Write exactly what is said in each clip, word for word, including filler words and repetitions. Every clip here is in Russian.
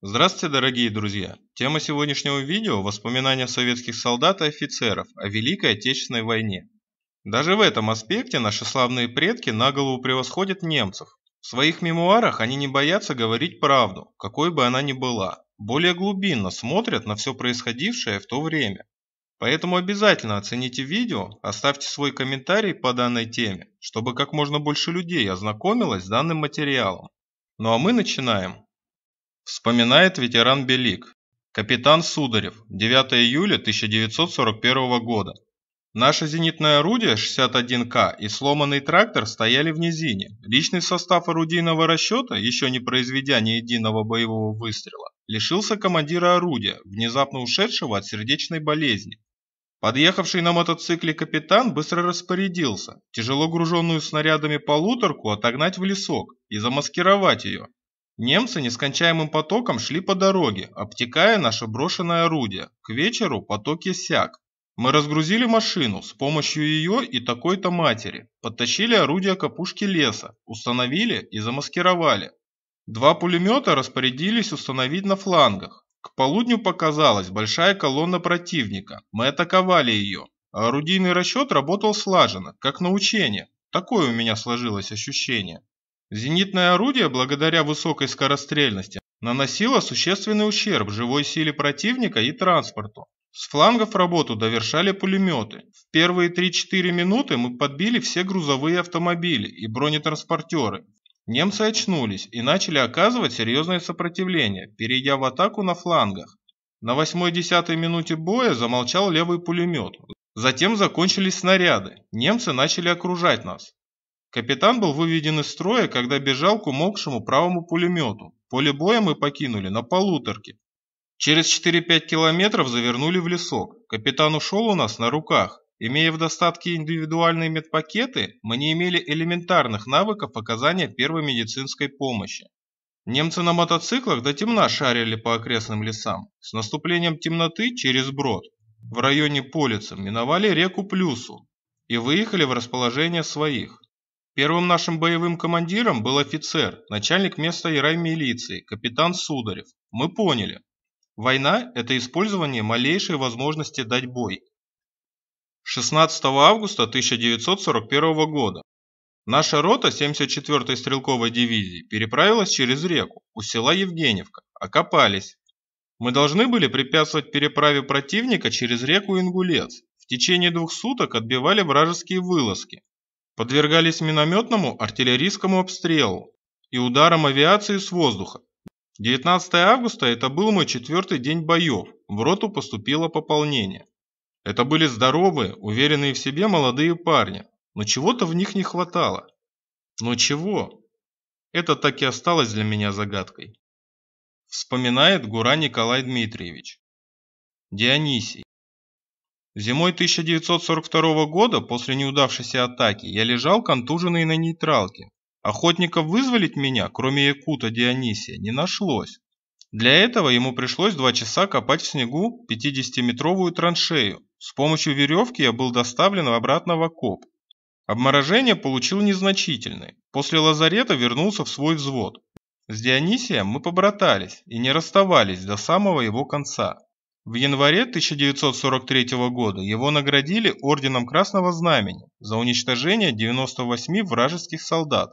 Здравствуйте, дорогие друзья! Тема сегодняшнего видео – воспоминания советских солдат и офицеров о Великой Отечественной войне. Даже в этом аспекте наши славные предки на голову превосходят немцев. В своих мемуарах они не боятся говорить правду, какой бы она ни была, более глубинно смотрят на все происходившее в то время. Поэтому обязательно оцените видео, оставьте свой комментарий по данной теме, чтобы как можно больше людей ознакомилось с данным материалом. Ну а мы начинаем. Вспоминает ветеран Белик. Капитан Сударев. девятое июля тысяча девятьсот сорок первого года. Наше зенитное орудие шестьдесят один К и сломанный трактор стояли в низине. Личный состав орудийного расчета, еще не произведя ни единого боевого выстрела, лишился командира орудия, внезапно ушедшего от сердечной болезни. Подъехавший на мотоцикле капитан быстро распорядился тяжело груженную снарядами полуторку отогнать в лесок и замаскировать ее. Немцы нескончаемым потоком шли по дороге, обтекая наше брошенное орудие. К вечеру поток иссяк. Мы разгрузили машину с помощью ее и такой-то матери, подтащили орудие к опушке леса, установили и замаскировали. Два пулемета распорядились установить на флангах. К полудню показалась большая колонна противника, мы атаковали ее. А орудийный расчет работал слаженно, как на учение. Такое у меня сложилось ощущение. Зенитное орудие, благодаря высокой скорострельности, наносило существенный ущерб живой силе противника и транспорту. С флангов работу довершали пулеметы. В первые три-четыре минуты мы подбили все грузовые автомобили и бронетранспортеры. Немцы очнулись и начали оказывать серьезное сопротивление, перейдя в атаку на флангах. На восьмой-десятой минуте боя замолчал левый пулемет. Затем закончились снаряды. Немцы начали окружать нас. Капитан был выведен из строя, когда бежал к умолкшему правому пулемету. Поле боя мы покинули на полуторке. Через четыре-пять километров завернули в лесок. Капитан ушел у нас на руках. Имея в достатке индивидуальные медпакеты, мы не имели элементарных навыков оказания первой медицинской помощи. Немцы на мотоциклах до темна шарили по окрестным лесам. С наступлением темноты через брод в районе Полицы миновали реку Плюсу и выехали в расположение своих. Первым нашим боевым командиром был офицер, начальник местной раймилиции, капитан Сударев. Мы поняли, война – это использование малейшей возможности дать бой. шестнадцатого августа тысяча девятьсот сорок первого года. Наша рота семьдесят четвёртой стрелковой дивизии переправилась через реку у села Евгеньевка, окопались. Мы должны были препятствовать переправе противника через реку Ингулец. В течение двух суток отбивали вражеские вылазки. Подвергались минометному артиллерийскому обстрелу и ударам авиации с воздуха. девятнадцатое августа это был мой четвертый день боев, в роту поступило пополнение. Это были здоровые, уверенные в себе молодые парни, но чего-то в них не хватало. Но чего? Это так и осталось для меня загадкой. Вспоминает Гуран Николай Дмитриевич. Дионисий. Зимой тысяча девятьсот сорок второго года после неудавшейся атаки я лежал контуженный на нейтралке. Охотников вызволить меня, кроме якута Дионисия, не нашлось. Для этого ему пришлось два часа копать в снегу пятидесятиметровую траншею. С помощью веревки я был доставлен обратно в окоп. Обморожение получил незначительное. После лазарета вернулся в свой взвод. С Дионисием мы побратались и не расставались до самого его конца. В январе тысяча девятьсот сорок третьего года его наградили орденом Красного Знамени за уничтожение девяноста восьми вражеских солдат.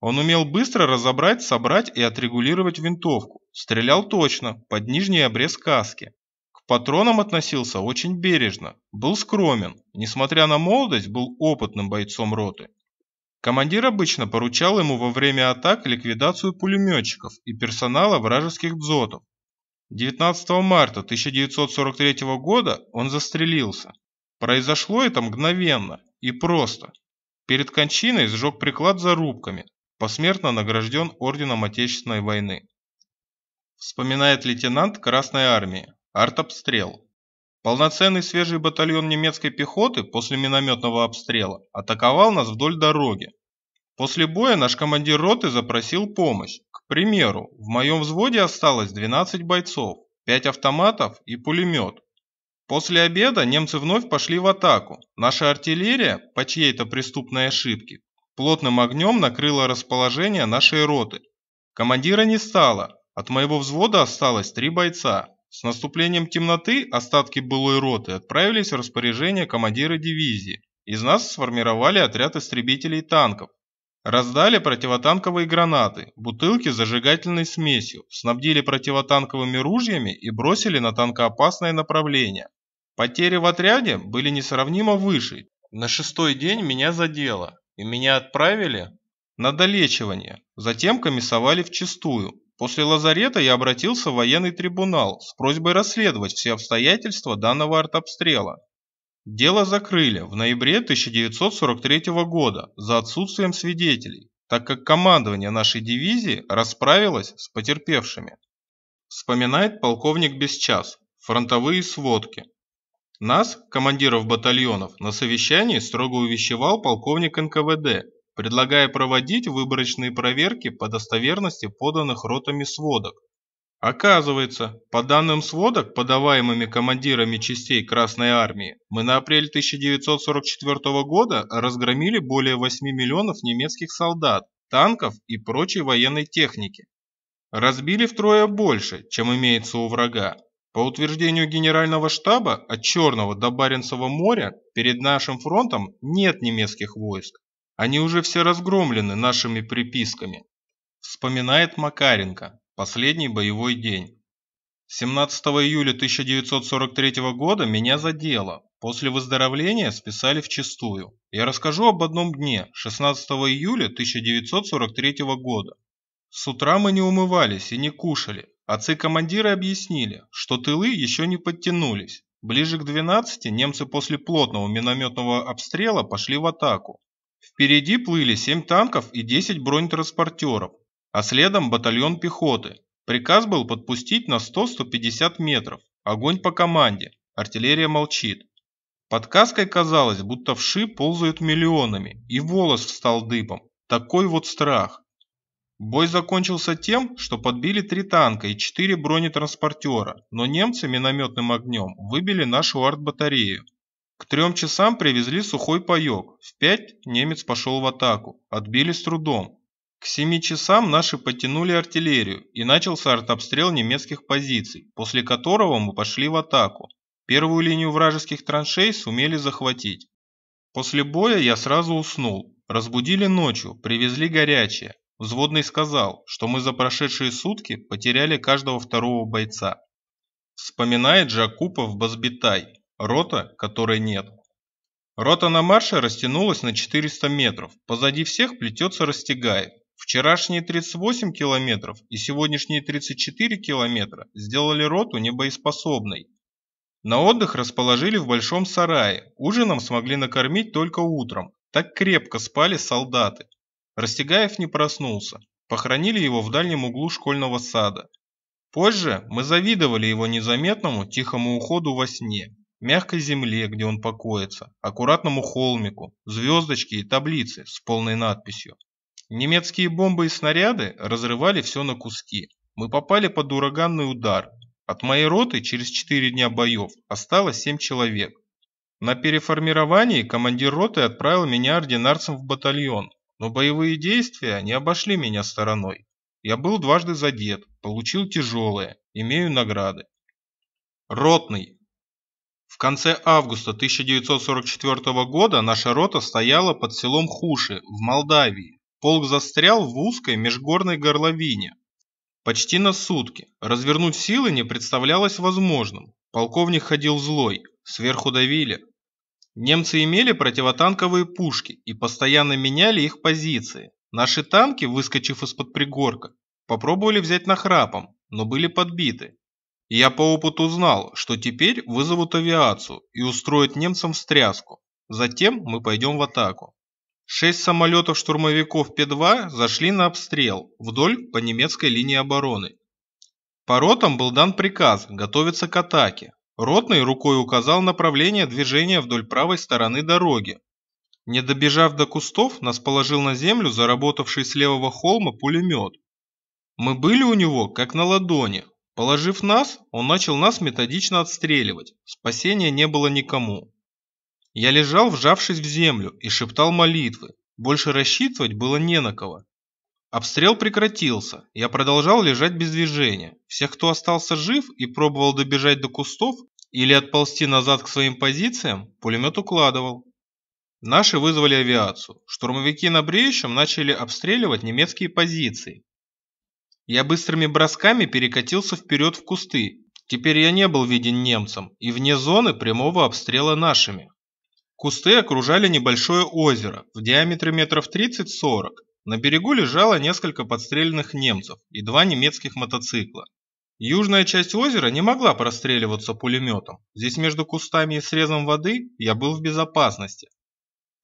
Он умел быстро разобрать, собрать и отрегулировать винтовку, стрелял точно, под нижний обрез каски. К патронам относился очень бережно, был скромен, несмотря на молодость, был опытным бойцом роты. Командир обычно поручал ему во время атак ликвидацию пулеметчиков и персонала вражеских дзотов. девятнадцатого марта тысяча девятьсот сорок третьего года он застрелился. Произошло это мгновенно и просто. Перед кончиной сжег приклад за рубками, посмертно награжден орденом Отечественной войны. Вспоминает лейтенант Красной армии. Артобстрел. Полноценный свежий батальон немецкой пехоты после минометного обстрела атаковал нас вдоль дороги. После боя наш командир роты запросил помощь. К примеру, в моем взводе осталось двенадцать бойцов, пять автоматов и пулемет. После обеда немцы вновь пошли в атаку. Наша артиллерия, по чьей-то преступной ошибке, плотным огнем накрыла расположение нашей роты. Командира не стало, от моего взвода осталось три бойца. С наступлением темноты остатки былой роты отправились в распоряжение командира дивизии. Из нас сформировали отряд истребителей танков. Раздали противотанковые гранаты, бутылки с зажигательной смесью, снабдили противотанковыми ружьями и бросили на танкоопасное направление. Потери в отряде были несравнимо выше. На шестой день меня задело, и меня отправили на долечивание. Затем комиссовали вчистую. После лазарета я обратился в военный трибунал с просьбой расследовать все обстоятельства данного артобстрела. Дело закрыли в ноябре тысяча девятьсот сорок третьего года за отсутствием свидетелей, так как командование нашей дивизии расправилось с потерпевшими. Вспоминает полковник Бесчас. Фронтовые сводки. Нас, командиров батальонов, на совещании строго увещевал полковник эн ка вэ дэ, предлагая проводить выборочные проверки по достоверности поданных ротами сводок. Оказывается, по данным сводок, подаваемыми командирами частей Красной Армии, мы на апрель тысяча девятьсот сорок четвёртого года разгромили более восьми миллионов немецких солдат, танков и прочей военной техники. Разбили втрое больше, чем имеется у врага. По утверждению Генерального штаба, от Черного до Баренцева моря перед нашим фронтом нет немецких войск. Они уже все разгромлены нашими приписками. Вспоминает Макаренко. Последний боевой день. семнадцатого июля тысяча девятьсот сорок третьего года меня задело. После выздоровления списали вчистую. Я расскажу об одном дне, шестнадцатого июля тысяча девятьсот сорок третьего года. С утра мы не умывались и не кушали. Отцы-командиры объяснили, что тылы еще не подтянулись. Ближе к двенадцати немцы после плотного минометного обстрела пошли в атаку. Впереди плыли семь танков и десять бронетранспортеров. А следом батальон пехоты. Приказ был подпустить на сто — сто пятьдесят метров. Огонь по команде. Артиллерия молчит. Под каской казалось, будто вши ползают миллионами, и волос встал дыбом. Такой вот страх. Бой закончился тем, что подбили три танка и четыре бронетранспортера, но немцы минометным огнем выбили нашу артбатарею. К трем часам привезли сухой паек. В пять немец пошел в атаку. Отбили с трудом. К семи часам наши подтянули артиллерию, и начался артобстрел немецких позиций, после которого мы пошли в атаку. Первую линию вражеских траншей сумели захватить. После боя я сразу уснул. Разбудили ночью, привезли горячее. Взводный сказал, что мы за прошедшие сутки потеряли каждого второго бойца. Вспоминает Жакупов Базбитай. Рота, которой нет. Рота на марше растянулась на четыреста метров. Позади всех плетется Растегаев. Вчерашние тридцать восемь километров и сегодняшние тридцать четыре километра сделали роту небоеспособной. На отдых расположили в большом сарае, ужином смогли накормить только утром, так крепко спали солдаты. Растегаев не проснулся, похоронили его в дальнем углу школьного сада. Позже мы завидовали его незаметному тихому уходу во сне, мягкой земле, где он покоится, аккуратному холмику, звездочке и таблице с полной надписью. Немецкие бомбы и снаряды разрывали все на куски. Мы попали под ураганный удар. От моей роты через четыре дня боев осталось семь человек. На переформировании командир роты отправил меня ординарцем в батальон, но боевые действия не обошли меня стороной. Я был дважды задет, получил тяжелые, имею награды. Ротный. В конце августа тысяча девятьсот сорок четвёртого года наша рота стояла под селом Хуши в Молдавии. Полк застрял в узкой межгорной горловине. Почти на сутки. Развернуть силы не представлялось возможным. Полковник ходил злой. Сверху давили. Немцы имели противотанковые пушки и постоянно меняли их позиции. Наши танки, выскочив из-под пригорка, попробовали взять нахрапом, но были подбиты. И я по опыту знал, что теперь вызовут авиацию и устроят немцам встряску. Затем мы пойдем в атаку. Шесть самолетов-штурмовиков пэ два зашли на обстрел вдоль по немецкой линии обороны. По ротам был дан приказ готовиться к атаке. Ротный рукой указал направление движения вдоль правой стороны дороги. Не добежав до кустов, нас положил на землю заработавший с левого холма пулемет. Мы были у него как на ладони. Положив нас, он начал нас методично отстреливать, спасения не было никому. Я лежал, вжавшись в землю, и шептал молитвы, больше рассчитывать было не на кого. Обстрел прекратился, я продолжал лежать без движения. Всех, кто остался жив и пробовал добежать до кустов или отползти назад к своим позициям, пулемет укладывал. Наши вызвали авиацию, штурмовики на бреющем начали обстреливать немецкие позиции. Я быстрыми бросками перекатился вперед в кусты, теперь я не был виден немцам и вне зоны прямого обстрела нашими. Кусты окружали небольшое озеро в диаметре метров тридцать-сорок. На берегу лежало несколько подстреленных немцев и два немецких мотоцикла. Южная часть озера не могла простреливаться пулеметом. Здесь между кустами и срезом воды я был в безопасности.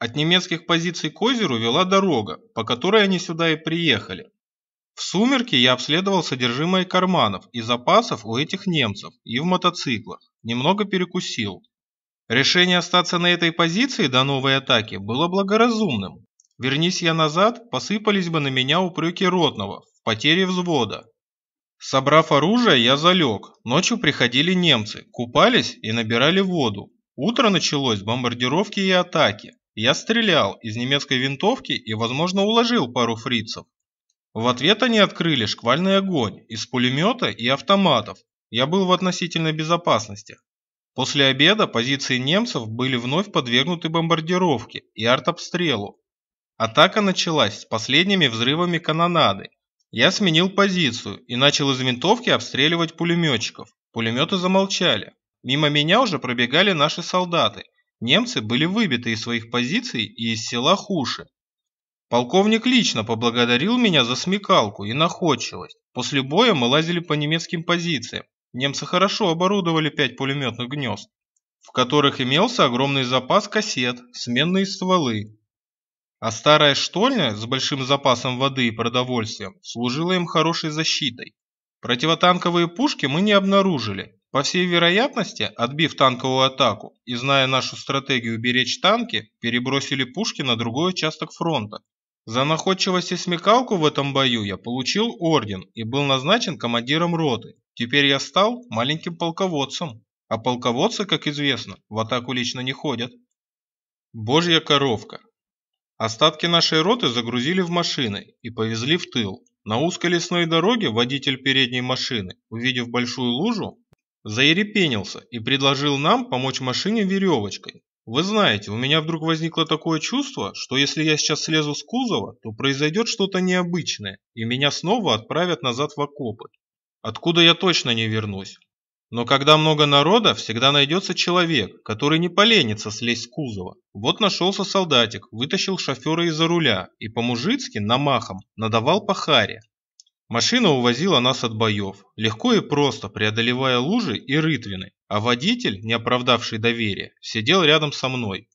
От немецких позиций к озеру вела дорога, по которой они сюда и приехали. В сумерки я обследовал содержимое карманов и запасов у этих немцев и в мотоциклах, немного перекусил. Решение остаться на этой позиции до новой атаки было благоразумным. Вернись я назад, посыпались бы на меня упреки ротного в потере взвода. Собрав оружие, я залег. Ночью приходили немцы, купались и набирали воду. Утро началось бомбардировки и атаки. Я стрелял из немецкой винтовки и, возможно, уложил пару фрицев. В ответ они открыли шквальный огонь из пулемета и автоматов. Я был в относительной безопасности. После обеда позиции немцев были вновь подвергнуты бомбардировке и артобстрелу. Атака началась с последними взрывами канонады. Я сменил позицию и начал из винтовки обстреливать пулеметчиков. Пулеметы замолчали. Мимо меня уже пробегали наши солдаты. Немцы были выбиты из своих позиций и из села Хуши. Полковник лично поблагодарил меня за смекалку и находчивость. После боя мы лазили по немецким позициям. Немцы хорошо оборудовали пять пулеметных гнезд, в которых имелся огромный запас кассет, сменные стволы. А старая штольня с большим запасом воды и продовольствием служила им хорошей защитой. Противотанковые пушки мы не обнаружили. По всей вероятности, отбив танковую атаку и зная нашу стратегию беречь танки, перебросили пушки на другой участок фронта. За находчивость и смекалку в этом бою я получил орден и был назначен командиром роты. Теперь я стал маленьким полководцем, а полководцы, как известно, в атаку лично не ходят. Божья коровка. Остатки нашей роты загрузили в машины и повезли в тыл. На узкой лесной дороге водитель передней машины, увидев большую лужу, заерепенился и предложил нам помочь машине веревочкой. Вы знаете, у меня вдруг возникло такое чувство, что если я сейчас слезу с кузова, то произойдет что-то необычное, и меня снова отправят назад в окопы, откуда я точно не вернусь. Но когда много народа, всегда найдется человек, который не поленится слезть с кузова. Вот нашелся солдатик, вытащил шофера из-за руля и по-мужицки намахом надавал по харе. Машина увозила нас от боев, легко и просто преодолевая лужи и рытвины, а водитель, не оправдавший доверия, сидел рядом со мной.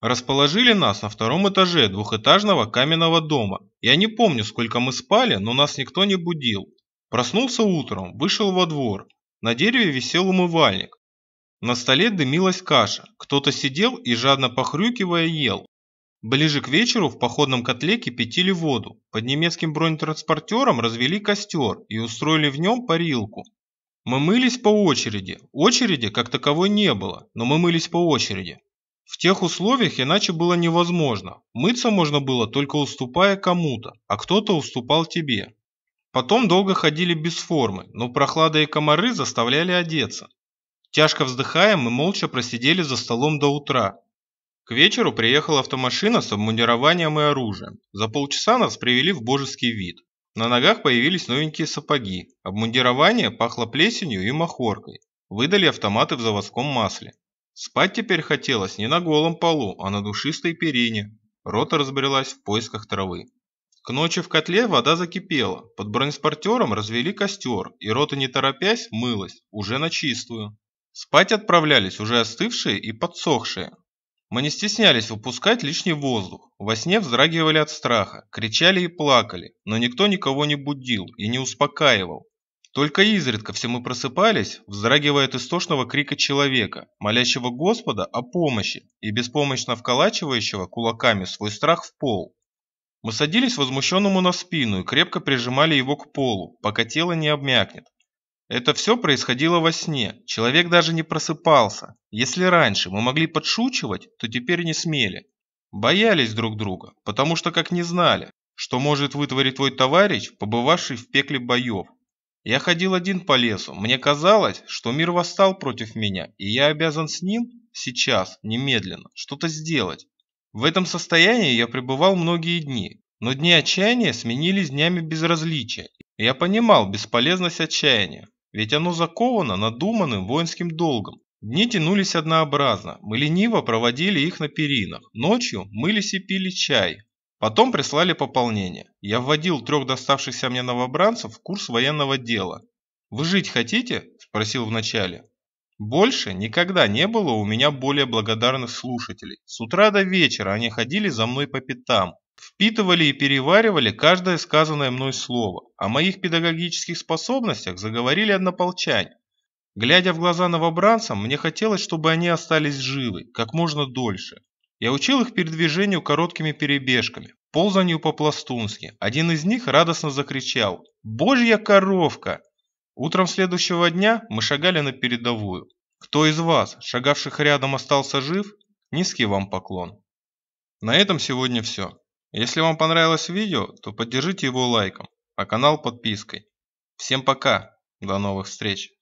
Расположили нас на втором этаже двухэтажного каменного дома. Я не помню, сколько мы спали, но нас никто не будил. Проснулся утром, вышел во двор. На дереве висел умывальник. На столе дымилась каша, кто-то сидел и, жадно похрюкивая, ел. Ближе к вечеру в походном котле кипятили воду, под немецким бронетранспортером развели костер и устроили в нем парилку. Мы мылись по очереди, очереди как таковой не было, но мы мылись по очереди. В тех условиях иначе было невозможно, мыться можно было только уступая кому-то, а кто-то уступал тебе. Потом долго ходили без формы, но прохлада и комары заставляли одеться. Тяжко вздыхая, мы молча просидели за столом до утра. К вечеру приехала автомашина с обмундированием и оружием. За полчаса нас привели в божеский вид. На ногах появились новенькие сапоги. Обмундирование пахло плесенью и махоркой. Выдали автоматы в заводском масле. Спать теперь хотелось не на голом полу, а на душистой перине. Рота разбрелась в поисках травы. К ночи в котле вода закипела. Под бронеспортером развели костер, и рота, не торопясь, мылась, уже на чистую. Спать отправлялись уже остывшие и подсохшие. Мы не стеснялись выпускать лишний воздух, во сне вздрагивали от страха, кричали и плакали, но никто никого не будил и не успокаивал. Только изредка все мы просыпались, вздрагивая от истошного крика человека, молящего Господа о помощи и беспомощно вколачивающего кулаками свой страх в пол. Мы садились возмущенному на спину и крепко прижимали его к полу, пока тело не обмякнет. Это все происходило во сне, человек даже не просыпался. Если раньше мы могли подшучивать, то теперь не смели. Боялись друг друга, потому что как не знали, что может вытворить твой товарищ, побывавший в пекле боев. Я ходил один по лесу, мне казалось, что мир восстал против меня, и я обязан с ним сейчас, немедленно, что-то сделать. В этом состоянии я пребывал многие дни, но дни отчаяния сменились днями безразличия. Я понимал бесполезность отчаяния, ведь оно заковано надуманным воинским долгом. Дни тянулись однообразно, мы лениво проводили их на перинах, ночью мылись и пили чай. Потом прислали пополнение. Я вводил трех доставшихся мне новобранцев в курс военного дела. «Вы жить хотите?» – спросил вначале. Больше никогда не было у меня более благодарных слушателей. С утра до вечера они ходили за мной по пятам, впитывали и переваривали каждое сказанное мной слово. О моих педагогических способностях заговорили однополчане. Глядя в глаза новобранцам, мне хотелось, чтобы они остались живы как можно дольше. Я учил их передвижению короткими перебежками, ползанию по-пластунски. Один из них радостно закричал: «Божья коровка!» Утром следующего дня мы шагали на передовую. Кто из вас, шагавших рядом, остался жив? Низкий вам поклон. На этом сегодня все. Если вам понравилось видео, то поддержите его лайком, а канал подпиской. Всем пока, до новых встреч.